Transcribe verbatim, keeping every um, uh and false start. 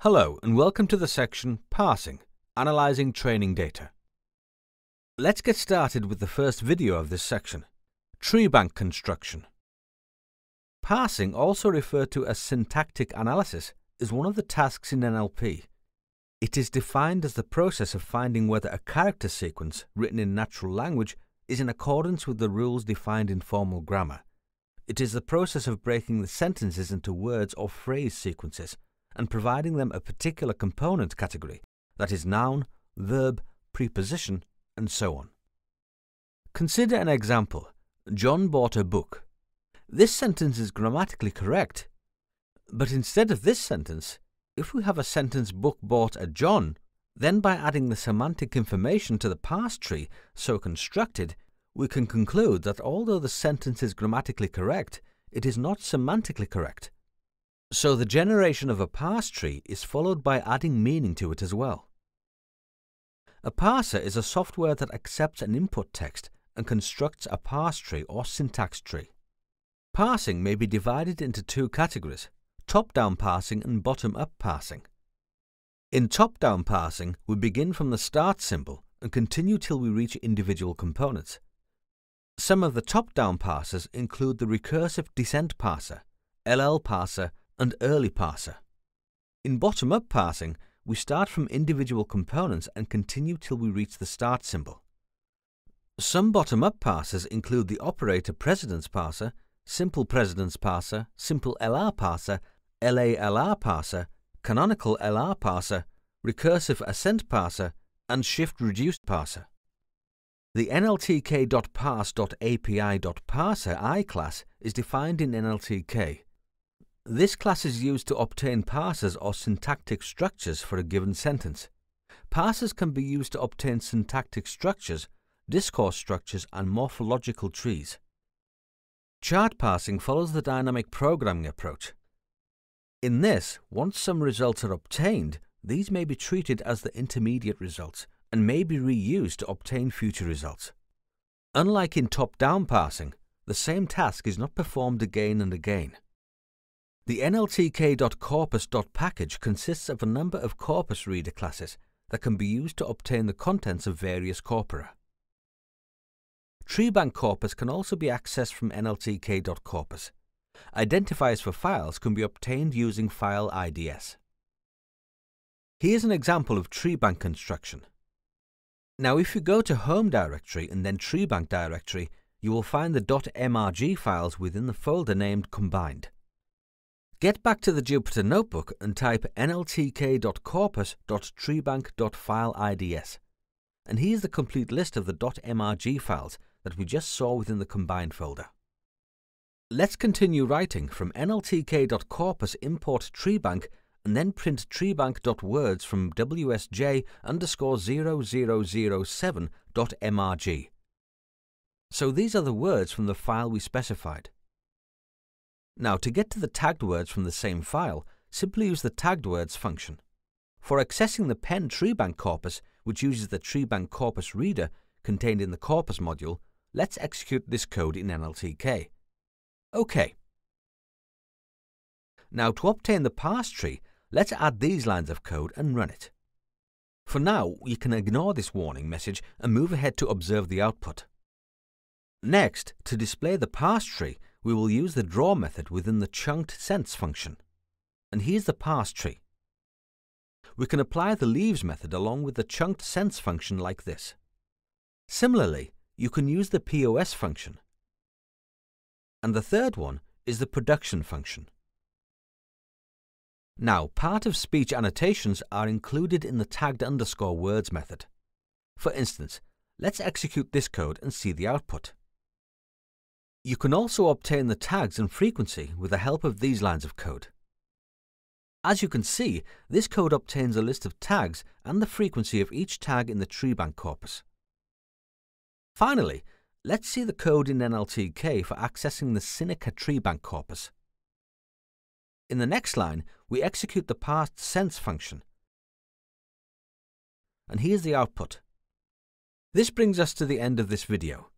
Hello and welcome to the section Parsing, Analyzing Training Data. Let's get started with the first video of this section, Treebank Construction. Parsing, also referred to as syntactic analysis, is one of the tasks in N L P. It is defined as the process of finding whether a character sequence written in natural language is in accordance with the rules defined in formal grammar. It is the process of breaking the sentences into words or phrase sequences and providing them a particular component category, that is noun, verb, preposition, and so on. Consider an example. John bought a book. This sentence is grammatically correct, but instead of this sentence, if we have a sentence book bought a John, then by adding the semantic information to the parse tree so constructed, we can conclude that although the sentence is grammatically correct, it is not semantically correct. So the generation of a parse tree is followed by adding meaning to it as well. A parser is a software that accepts an input text and constructs a parse tree or syntax tree. Parsing may be divided into two categories, top-down parsing and bottom-up parsing. In top-down parsing, we begin from the start symbol and continue till we reach individual components. Some of the top-down parsers include the recursive descent parser, L L parser, and early parser. In bottom-up parsing, we start from individual components and continue till we reach the start symbol. Some bottom-up parsers include the operator precedence parser, simple precedence parser, simple L R parser, L A L R parser, canonical L R parser, recursive ascent parser, and shift-reduced parser. The N L T K dot parse dot A P I dot parser I class is defined in N L T K. This class is used to obtain parsers or syntactic structures for a given sentence. Parsers can be used to obtain syntactic structures, discourse structures, and morphological trees. Chart parsing follows the dynamic programming approach. In this, once some results are obtained, these may be treated as the intermediate results and may be reused to obtain future results. Unlike in top-down parsing, the same task is not performed again and again. The N L T K dot corpus dot package consists of a number of corpus reader classes that can be used to obtain the contents of various corpora. Treebank corpus can also be accessed from N L T K dot corpus. Identifiers for files can be obtained using file I Ds. Here's an example of treebank construction. Now if you go to home directory and then treebank directory, you will find the .mrg files within the folder named combined. Get back to the Jupyter Notebook and type N L T K dot corpus dot treebank dot file I Ds. And here's the complete list of the .mrg files that we just saw within the combined folder. Let's continue writing from N L T K dot corpus import treebank and then print treebank.words from W S J zero zero zero seven dot M R G. So these are the words from the file we specified. Now, to get to the tagged words from the same file, simply use the tagged words function. For accessing the Penn Treebank corpus, which uses the Treebank corpus reader contained in the corpus module, let's execute this code in N L T K. OK. Now, to obtain the parse tree, let's add these lines of code and run it. For now, you can ignore this warning message and move ahead to observe the output. Next, to display the parse tree, we will use the draw method within the chunked sense function. And here's the parse tree. We can apply the leaves method along with the chunked sense function like this. Similarly, you can use the P O S function. And the third one is the production function. Now, part of speech annotations are included in the tagged underscore words method. For instance, let's execute this code and see the output. You can also obtain the tags and frequency with the help of these lines of code. As you can see, this code obtains a list of tags and the frequency of each tag in the treebank corpus. Finally, let's see the code in N L T K for accessing the Sinica treebank corpus. In the next line, we execute the parsed sense function. And here's the output. This brings us to the end of this video.